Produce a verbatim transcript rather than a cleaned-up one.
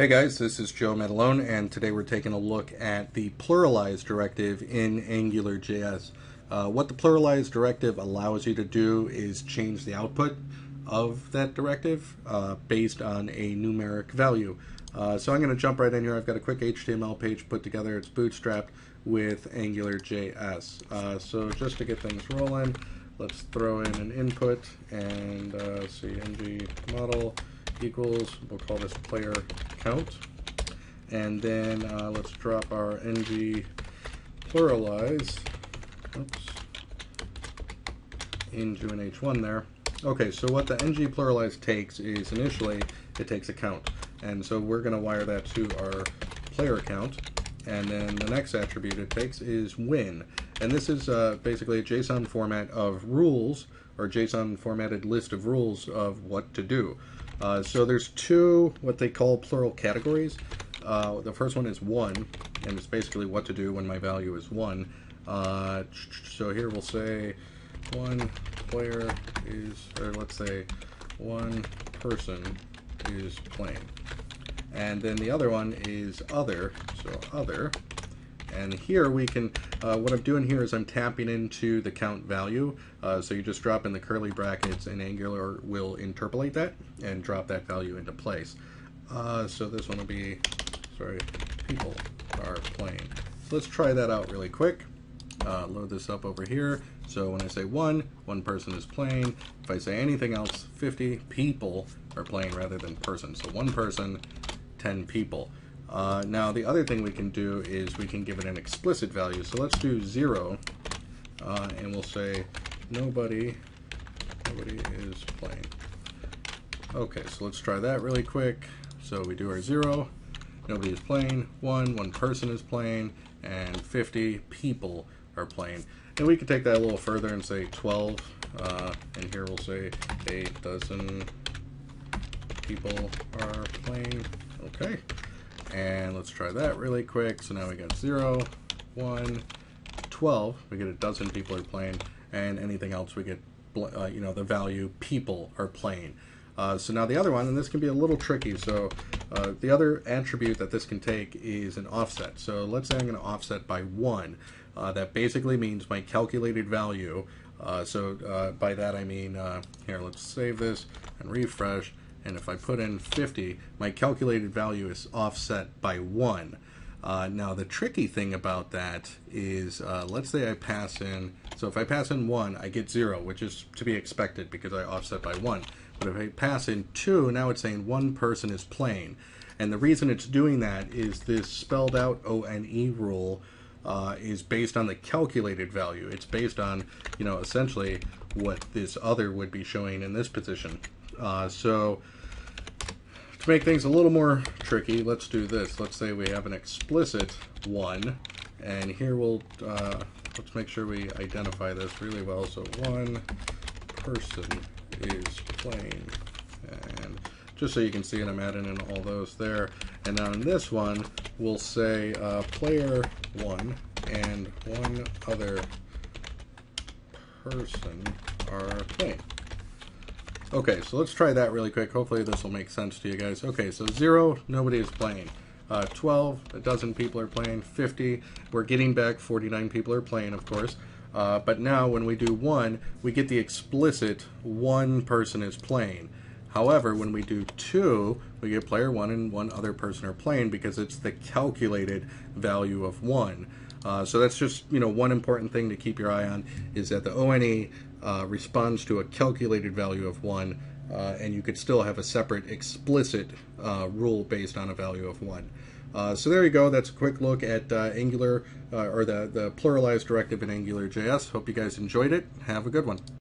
Hey guys, this is Joe Maddalone, and today we're taking a look at the pluralize directive in AngularJS. Uh, what the pluralize directive allows you to do is change the output of that directive uh, based on a numeric value. Uh, so I'm going to jump right in here. I've got a quick H T M L page put together. It's bootstrapped with AngularJS. Uh, so just to get things rolling, let's throw in an input and uh, see ng-model equals, we'll call this player count, and then uh, let's drop our ng-pluralize oops, into an H one there. Okay, so what the ng-pluralize takes is initially it takes a count, and so we're going to wire that to our player count, and then the next attribute it takes is win, and this is uh, basically a JSON format of rules, or JSON formatted list of rules of what to do. Uh, so there's two what they call plural categories. Uh, the first one is one, and it's basically what to do when my value is one. Uh, so here we'll say one player is, or let's say one person is playing. And then the other one is other, so other. And here we can, uh, what I'm doing here is I'm tapping into the count value. Uh, so you just drop in the curly brackets and Angular will interpolate that and drop that value into place. Uh, so this one will be, sorry, people are playing. So let's try that out really quick. Uh, load this up over here. So when I say one, one person is playing. If I say anything else, fifty people are playing rather than person. So one person, ten people. Uh, now the other thing we can do is we can give it an explicit value. So let's do zero, uh, and we'll say nobody, nobody is playing. Okay, so let's try that really quick. So we do our zero, nobody is playing, one, one person is playing, and fifty people are playing. And we can take that a little further and say twelve, uh, and here we'll say a dozen people are playing. Okay. And let's try that really quick. So now we got zero, one, twelve. We get a dozen people are playing, and anything else we get, uh, you know, the value people are playing. Uh, so now the other one, and this can be a little tricky. So uh, the other attribute that this can take is an offset. So let's say I'm going to offset by one. Uh, that basically means my calculated value. Uh, so uh, by that I mean, uh, here, let's save this and refresh. And if I put in fifty, my calculated value is offset by one. Uh, now the tricky thing about that is, uh, let's say I pass in, so if I pass in one, I get zero, which is to be expected because I offset by one. But if I pass in two, now it's saying one person is playing. And the reason it's doing that is this spelled out O N E rule uh, is based on the calculated value. It's based on, you know, essentially what this other would be showing in this position. Uh, so to make things a little more tricky, let's do this. Let's say we have an explicit one, and here we'll uh, let's make sure we identify this really well. So one person is playing, and just so you can see it, I'm adding in all those there. And on this one, we'll say uh, player one and one other person are playing. Okay, so let's try that really quick. Hopefully this will make sense to you guys. Okay, so zero, nobody is playing. Uh, twelve, a dozen people are playing. fifty, we're getting back forty-nine people are playing, of course. Uh, but now when we do one, we get the explicit one person is playing. However, when we do two, we get player one and one other person are playing because it's the calculated value of one. Uh, so that's just, you know, one important thing to keep your eye on is that the O N E uh, responds to a calculated value of one, uh, and you could still have a separate explicit uh, rule based on a value of one. Uh, so there you go. That's a quick look at uh, Angular uh, or the, the pluralize directive in AngularJS. Hope you guys enjoyed it. Have a good one.